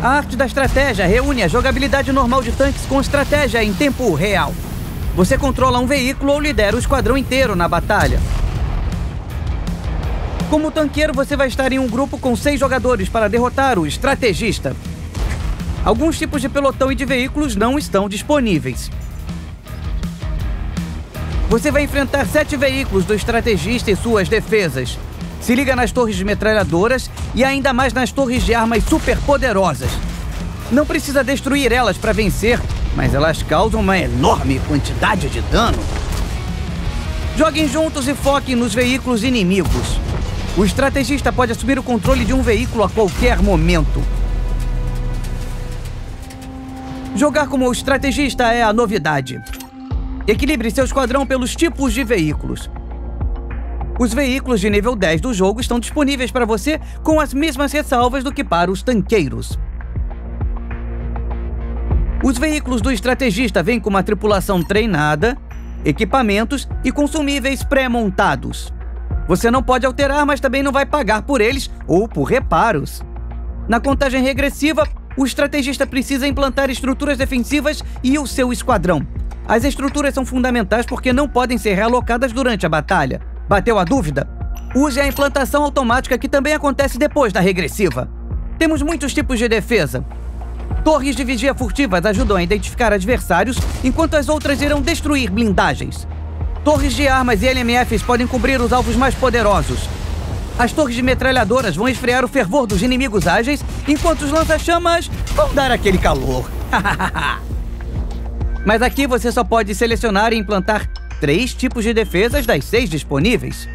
A Arte da Estratégia reúne a jogabilidade normal de tanques com estratégia em tempo real. Você controla um veículo ou lidera o esquadrão inteiro na batalha. Como tanqueiro, você vai estar em um grupo com 6 jogadores para derrotar o estrategista. Alguns tipos de pelotão e de veículos não estão disponíveis. Você vai enfrentar 7 veículos do estrategista e suas defesas. Se liga nas torres de metralhadoras e ainda mais nas torres de armas superpoderosas. Não precisa destruir elas para vencer, mas elas causam uma enorme quantidade de dano. Joguem juntos e foquem nos veículos inimigos. O estrategista pode assumir o controle de um veículo a qualquer momento. Jogar como estrategista é a novidade. Equilibre seu esquadrão pelos tipos de veículos. Os veículos de nível 10 do jogo estão disponíveis para você com as mesmas ressalvas do que para os tanqueiros. Os veículos do estrategista vêm com uma tripulação treinada, equipamentos e consumíveis pré-montados. Você não pode alterar, mas também não vai pagar por eles ou por reparos. Na contagem regressiva, o estrategista precisa implantar estruturas defensivas e o seu esquadrão. As estruturas são fundamentais porque não podem ser realocadas durante a batalha. Bateu a dúvida? Use a implantação automática que também acontece depois da regressiva. Temos muitos tipos de defesa. Torres de vigia furtivas ajudam a identificar adversários, enquanto as outras irão destruir blindagens. Torres de armas e LMFs podem cobrir os alvos mais poderosos. As torres de metralhadoras vão esfriar o fervor dos inimigos ágeis, enquanto os lança-chamas vão dar aquele calor. Mas aqui você só pode selecionar e implantar 3 tipos de defesas das 6 disponíveis.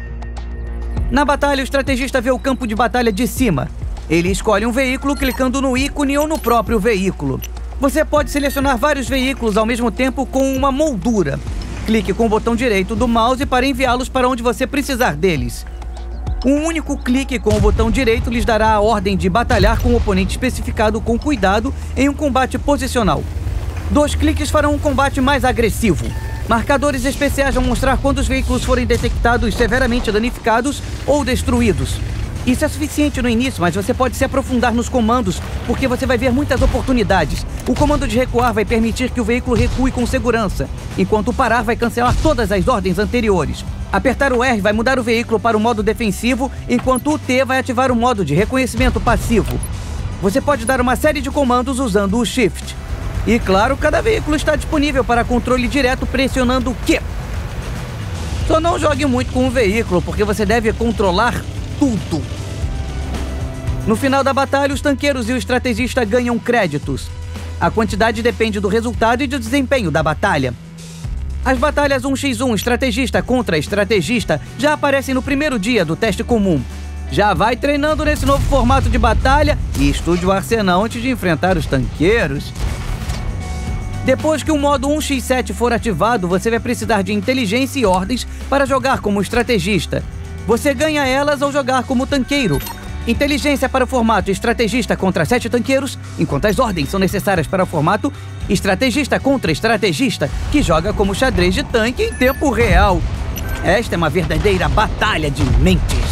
Na batalha, o estrategista vê o campo de batalha de cima. Ele escolhe um veículo clicando no ícone ou no próprio veículo. Você pode selecionar vários veículos ao mesmo tempo com uma moldura. Clique com o botão direito do mouse para enviá-los para onde você precisar deles. Um único clique com o botão direito lhes dará a ordem de batalhar com o oponente especificado com cuidado em um combate posicional. 2 cliques farão um combate mais agressivo. Marcadores especiais vão mostrar quando os veículos forem detectados severamente danificados ou destruídos. Isso é suficiente no início, mas você pode se aprofundar nos comandos, porque você vai ver muitas oportunidades. O comando de recuar vai permitir que o veículo recue com segurança, enquanto parar vai cancelar todas as ordens anteriores. Apertar o R vai mudar o veículo para o modo defensivo, enquanto o T vai ativar o modo de reconhecimento passivo. Você pode dar uma série de comandos usando o Shift. E claro, cada veículo está disponível para controle direto pressionando o Q. Só não jogue muito com o veículo, porque você deve controlar tudo. No final da batalha, os tanqueiros e o estrategista ganham créditos. A quantidade depende do resultado e do desempenho da batalha. As batalhas 1x1 estrategista contra estrategista já aparecem no primeiro dia do teste comum. Já vai treinando nesse novo formato de batalha e estude o arsenal antes de enfrentar os tanqueiros. Depois que o modo 1x7 for ativado, você vai precisar de inteligência e ordens para jogar como estrategista. Você ganha elas ao jogar como tanqueiro. Inteligência para o formato estrategista contra 7 tanqueiros, enquanto as ordens são necessárias para o formato estrategista contra estrategista, que joga como xadrez de tanque em tempo real. Esta é uma verdadeira batalha de mentes.